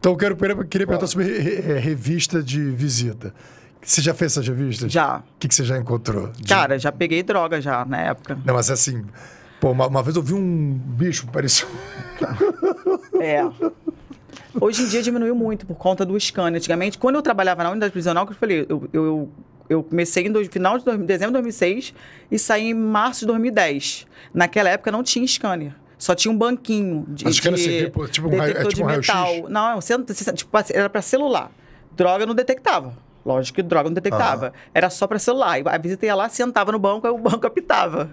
Então eu queria perguntar sobre revista de visita. Você já fez essas revistas? Já. O que você já encontrou? Cara, já peguei droga já na época. Não, mas assim... Pô, uma vez eu vi um bicho parecido. É. Hoje em dia diminuiu muito por conta do scanner. Antigamente, quando eu trabalhava na unidade prisional, que eu falei, eu comecei no final de dezembro de 2006 e saí em março de 2010. Naquela época não tinha scanner. Só tinha um banquinho de... Mas scanner servia por, tipo, um raio-x? Não, tipo, era para celular. Droga não detectava. Lógico que droga não detectava. Uhum. Era só para celular. A visita ia lá, sentava no banco, aí o banco apitava.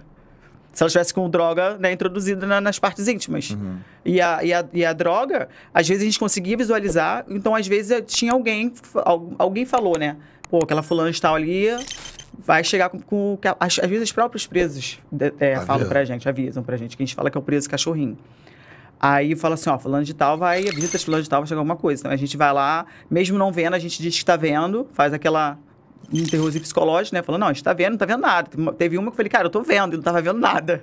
Se ela estivesse com droga, né, introduzida nas partes íntimas. Uhum. E a droga, às vezes a gente conseguia visualizar. Então, às vezes, tinha alguém... Alguém falou, né? Pô, aquela fulana está ali, vai chegar com às vezes, os próprios presos falam pra gente, avisam pra gente. Que a gente fala que é o preso cachorrinho. Aí fala assim, ó, fulano de tal vai... A visita de fulano de tal vai chegar alguma coisa. Então, a gente vai lá, mesmo não vendo, a gente diz que está vendo. Faz aquela... interrogação psicológica, né? Falando, não, a gente não tá vendo nada. Teve uma que eu falei, cara, eu tô vendo, eu não tava vendo nada.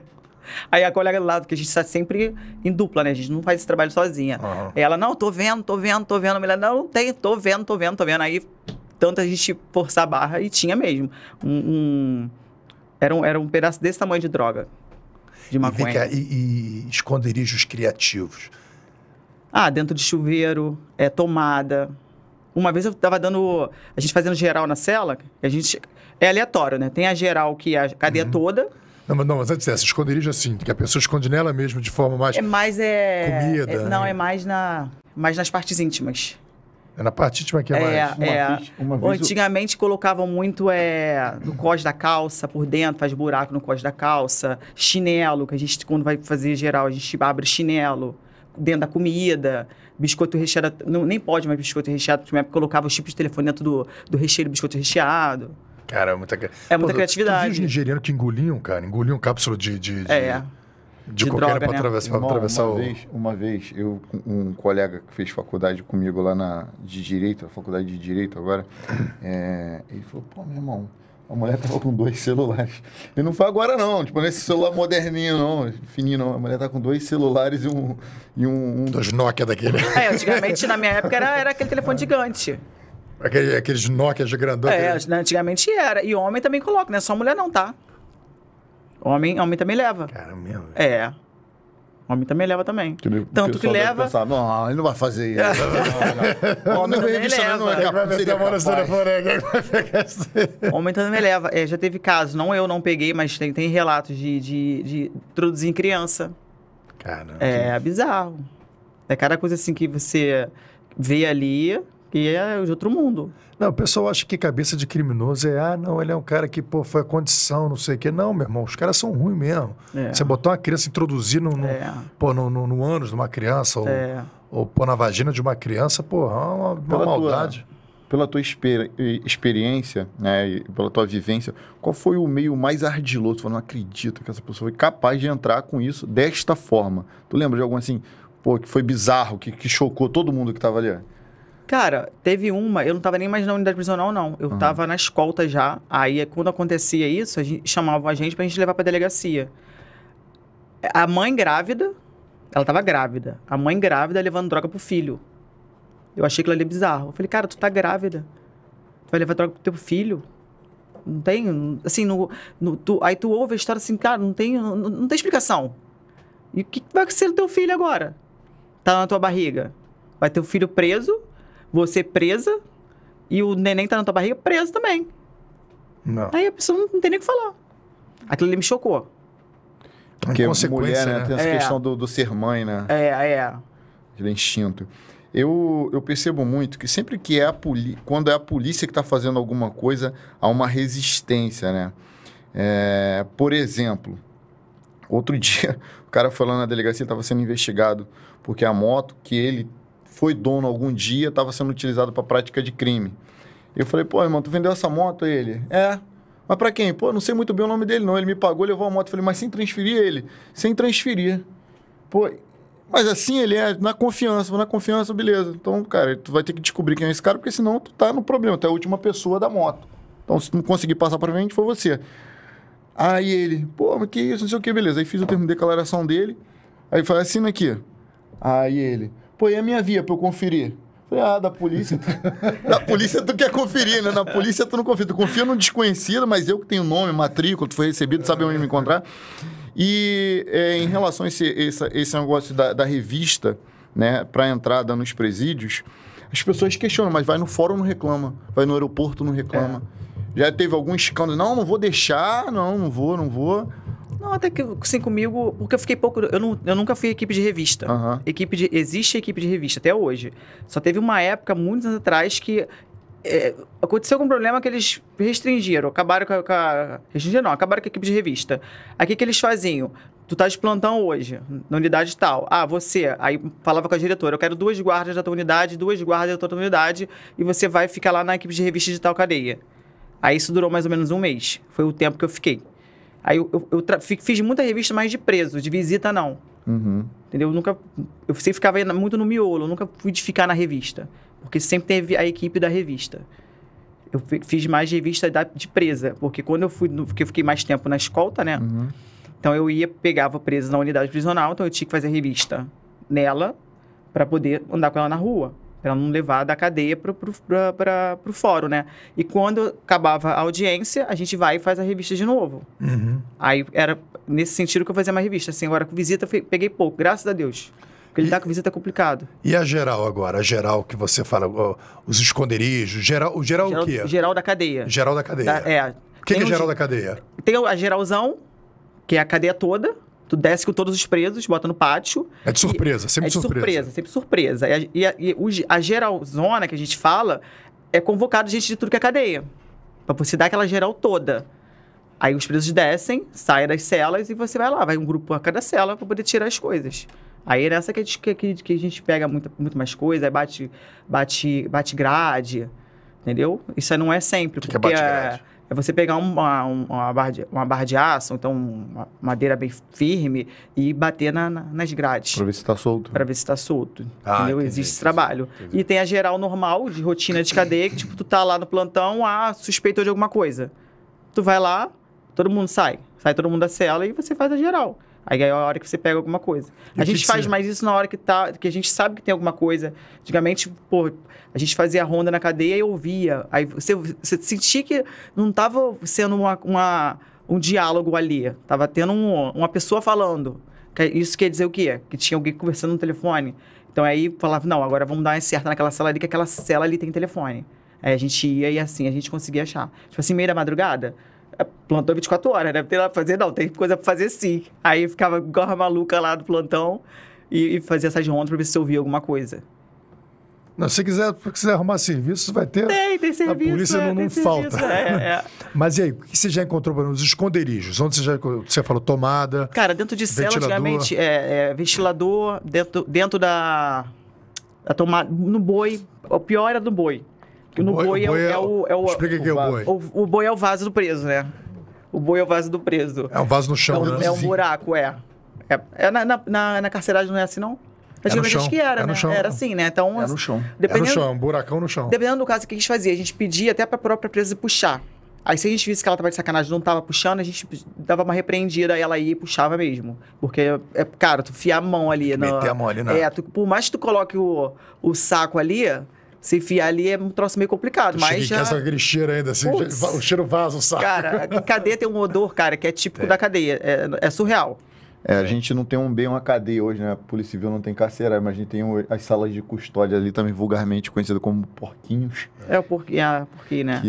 Aí a colega do lado, que a gente tá sempre em dupla, né? A gente não faz esse trabalho sozinha. Uhum. Ela, não, tô vendo. A mulher, não tem, tô vendo. Aí, tanto a gente forçar a barra, e tinha mesmo. Era um pedaço desse tamanho de droga, de maconha. E esconderijos criativos? Ah, dentro de chuveiro, tomada... Uma vez eu tava dando... A gente fazendo geral na cela, a gente... É aleatório, né? Tem a geral, que é a cadeia toda. Não, mas antes dessa, esconderijo assim, que a pessoa esconde nela mesmo, de forma mais... Comida. Não, é mais nas partes íntimas. É na parte íntima que é mais... Antigamente colocavam muito no cós da calça, por dentro, faz buraco no cós da calça. Chinelo, que a gente, quando vai fazer geral, a gente abre chinelo. Dentro da comida, biscoito recheado... Não, nem pode mais biscoito recheado, porque na época colocava os chips de telefone dentro do recheio do biscoito recheado. Cara, é muita criatividade. Eu vi os nigerianos que engoliam, cara, cápsula de cocaína para atravessar o... Uma vez, eu, um colega que fez faculdade comigo lá de Direito, a faculdade de Direito agora, ele falou, pô, meu irmão, a mulher tava com 2 celulares. E não foi agora, não. Tipo, nesse celular moderninho, não. Fininho, não. A mulher tá com 2 celulares e um... 2 Nokia daquele. Antigamente, na minha época, era aquele telefone gigante. Aqueles Nokia de grandão. Antigamente era. E homem também coloca, né? Só mulher não, tá? Homem também leva. Cara, mesmo. Homem também leva também. Tanto que leva... Pensar, não, ele não vai fazer isso. Homem também leva. Homem também leva. Já teve casos, não peguei, mas tem relatos de introduzir em criança. Caramba. É bizarro. É cada coisa assim que você vê ali... E é de outro mundo. Não, o pessoal acha que cabeça de criminoso é... Ah, não, ele é um cara que, pô, foi a condição, não sei o quê. Não, meu irmão, os caras são ruins mesmo. Você botar uma criança, introduzir no ânus de uma criança, ou pôr na vagina de uma criança, pô, é uma maldade. Pela tua experiência, né, e pela tua vivência, qual foi o meio mais ardiloso? Eu não acredito que essa pessoa foi capaz de entrar com isso desta forma. Tu lembra de algum assim, pô, que foi bizarro, que chocou todo mundo que tava ali? Cara, teve uma, eu não tava nem mais na unidade prisional, não. Eu tava na escolta já. Aí, quando acontecia isso, chamavam a gente pra gente levar pra delegacia. A mãe grávida, ela tava grávida. A mãe grávida levando droga pro filho. Eu achei aquilo ali bizarro. Eu falei, cara, tu tá grávida. Tu vai levar droga pro teu filho? Não tem, assim, aí tu ouve a história assim, cara, não tem explicação. E o que vai ser do teu filho agora? Tá na tua barriga. Vai ter o filho preso... Você presa e o neném tá na tua barriga preso também. Não. Aí a pessoa não tem nem o que falar. Aquilo ali me chocou. Porque mulher, né? Tem essa questão do ser mãe, né? De instinto. Eu percebo muito que sempre que quando é a polícia que tá fazendo alguma coisa, há uma resistência, né? Por exemplo, outro dia, o cara foi lá na delegacia, estava sendo investigado porque a moto que ele... foi dono algum dia, estava sendo utilizado para prática de crime. Eu falei, pô, irmão, tu vendeu essa moto? Ele, mas para quem? Pô, não sei muito bem o nome dele, não. Ele me pagou, levou a moto. Eu falei, mas sem transferir ele? Sem transferir. Pô, mas assim ele é na confiança, beleza. Então, cara, tu vai ter que descobrir quem é esse cara, porque senão tu tá no problema, tu é a última pessoa da moto. Então, se tu não conseguir passar para frente, foi você. Aí ele, pô, mas que isso, não sei o que, beleza. Aí fiz o termo de declaração dele, aí falei, assina aqui. Aí ele... Pô, e a minha via pra eu conferir? Falei, ah, da polícia... Da polícia tu quer conferir, né? Na polícia tu não confia. Tu confia num desconhecido, mas eu que tenho nome, matrícula, tu foi recebido, sabe onde me encontrar. E em relação a esse negócio da revista, né, para entrada nos presídios, as pessoas questionam, mas vai no fórum, não reclama. Vai no aeroporto, não reclama. É. Já teve algum escândalo, não, não vou deixar, não, não vou, não vou... Não, até que assim comigo, porque eu fiquei pouco... Eu nunca fui equipe de revista. Uhum. Existe equipe de revista até hoje. Só teve uma época, muitos anos atrás, que aconteceu algum problema que eles restringiram. Acabaram com a... Restringiram não, acabaram com a equipe de revista. Aí o que eles faziam? Tu tá de plantão hoje, na unidade tal. Ah, você... Aí falava com a diretora, eu quero 2 guardas da tua unidade, 2 guardas da tua unidade, e você vai ficar lá na equipe de revista de tal cadeia. Aí isso durou mais ou menos um mês. Foi o tempo que eu fiquei. Aí eu fiz muita revista mais de preso, de visita não. Uhum. Entendeu? Eu sempre ficava muito no miolo, eu nunca fui de ficar na revista. Porque sempre teve a equipe da revista. Eu fiz mais revista de presa, porque quando eu fui, porque eu fiquei mais tempo na escolta, né? Uhum. Então eu pegava preso na unidade prisional, então eu tinha que fazer revista nela para poder andar com ela na rua. Para não levar da cadeia para o fórum, né? E quando acabava a audiência, a gente vai e faz a revista de novo. Uhum. Aí era nesse sentido que eu fazia uma revista. Assim, agora com visita, peguei pouco, graças a Deus. Porque lidar com visita é complicado. E a geral agora? A geral que você fala, os esconderijos, geral o quê? Geral da cadeia. Geral da cadeia. O que é geral da cadeia? Tem a geralzão, que é a cadeia toda. Tu desce com todos os presos, bota no pátio. É de surpresa, sempre surpresa. É de surpresa, sempre surpresa. E a geralzona que a gente fala é convocado gente de tudo que é cadeia. Pra você dar aquela geral toda. Aí os presos descem, saem das celas e você vai lá. Vai um grupo a cada cela pra poder tirar as coisas. Aí é nessa que a gente pega muito mais coisa, aí bate grade, entendeu? Isso aí não é sempre. O que é bate grade? É você pegar uma barra de aço, então uma madeira bem firme e bater nas grades. Para ver se está solto. Para ver se está solto. Ah, entendeu? Entendi, existe esse trabalho. Entendi. E tem a geral normal, de rotina de cadeia, que tipo, tu tá lá no plantão, suspeitou de alguma coisa. Tu vai lá, todo mundo sai. Sai todo mundo da cela e você faz a geral. Aí é a hora que você pega alguma coisa. A gente faz mais isso na hora que a gente sabe que tem alguma coisa. Antigamente, pô, a gente fazia a ronda na cadeia e ouvia. Aí você sentia que não estava sendo um diálogo ali. Tava tendo uma pessoa falando. Isso quer dizer o quê? Que tinha alguém conversando no telefone. Então aí falava, não, agora vamos dar uma certa naquela cela ali, que aquela cela ali tem telefone. Aí a gente ia e assim, a gente conseguia achar. Tipo assim, meio da madrugada... Plantão 24 horas, né? Não tem nada pra fazer, não. Tem coisa pra fazer, sim. Aí ficava igual a maluca lá do plantão e fazia essas rondas pra ver se ouvia alguma coisa. Não, se quiser arrumar serviço, vai ter... Tem serviço. A polícia não falta. Mas e aí, o que você já encontrou nos esconderijos? Onde você falou tomada... Cara, dentro de cela, antigamente, ventilador, dentro da tomada... No boi. O pior era do boi. No boi é o... Explica o que é o boi. O boi é o vaso do preso, né? O boi é o vaso do preso. É um vaso no chão, né? É um buraco, Na carceragem não é assim, não? Acho que era, né? Era assim, né? Então, era no chão. Dependendo, era no chão, um buracão no chão. Dependendo do caso, o que a gente fazia? A gente pedia até pra própria presa puxar. Aí se a gente visse que ela tava de sacanagem, não tava puxando, a gente dava uma repreendida, ela ia e puxava mesmo. Porque, cara, tu fiar a mão ali... Meter a mão ali, né? Por mais que tu coloque o saco ali... Se enfiar ali é um troço meio complicado, mas já... Cheguei em casa aquele cheiro ainda, assim, o cheiro vaza, o saco. Cara, a cadeia tem um odor, cara, que é típico da cadeia, é surreal. A gente não tem uma cadeia hoje, né? A Polícia Civil não tem carcerário, mas a gente tem as salas de custódia ali, também vulgarmente conhecidas como porquinhos. É o porquinho, né?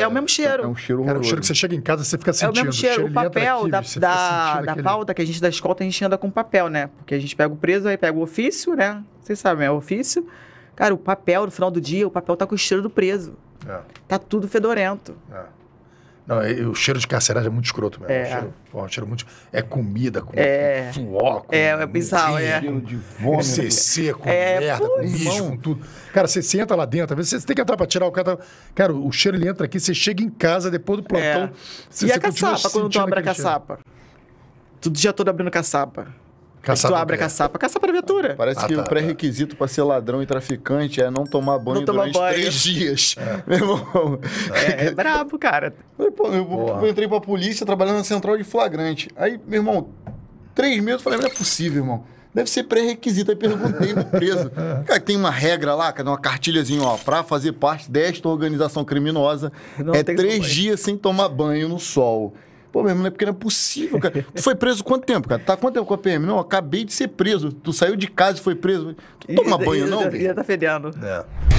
É o mesmo cheiro. É um cheiro horroroso. É um cheiro que você chega em casa e você fica sentindo. É o mesmo cheiro. O papel aqui, da pauta que a gente da escolta, a gente anda com papel, né? Porque a gente pega o preso, aí pega o ofício, né? Vocês sabem, é o ofício. Cara, o papel, no final do dia, o papel tá com o cheiro do preso. É. Tá tudo fedorento. É. Não, o cheiro de carceragem é muito escroto mesmo. É um cheiro muito... É comida, com suor, com... É bizarro, cheiro de vômito. CC, com merda, com lixo, com tudo. Cara, você entra lá dentro, às vezes você tem que entrar pra tirar o cara... Cara, o cheiro, ele entra aqui, você chega em casa, depois do plantão... E a caçapa, quando tu abre a caçapa? Tu já todo abrindo caçapa. Tu abre a caçapa. Caçapa da viatura. Parece que o pré-requisito para ser ladrão e traficante é não tomar banho durante 3 dias. Meu irmão. É brabo, cara. Pô, eu entrei pra polícia trabalhando na central de flagrante. Aí, meu irmão, 3 meses, eu falei, não é possível, irmão. Deve ser pré-requisito. Aí perguntei no preso. Cara, tem uma regra lá, uma cartilhazinha, ó, pra fazer parte desta organização criminosa, não, é 3 dias sem tomar banho no sol. Pô, meu irmão, não é porque não é possível, cara. Tu foi preso quanto tempo, cara? Tá quanto tempo com a PM? Não, eu acabei de ser preso. Tu saiu de casa e foi preso. Tu toma banho, não? Tá fedendo. É.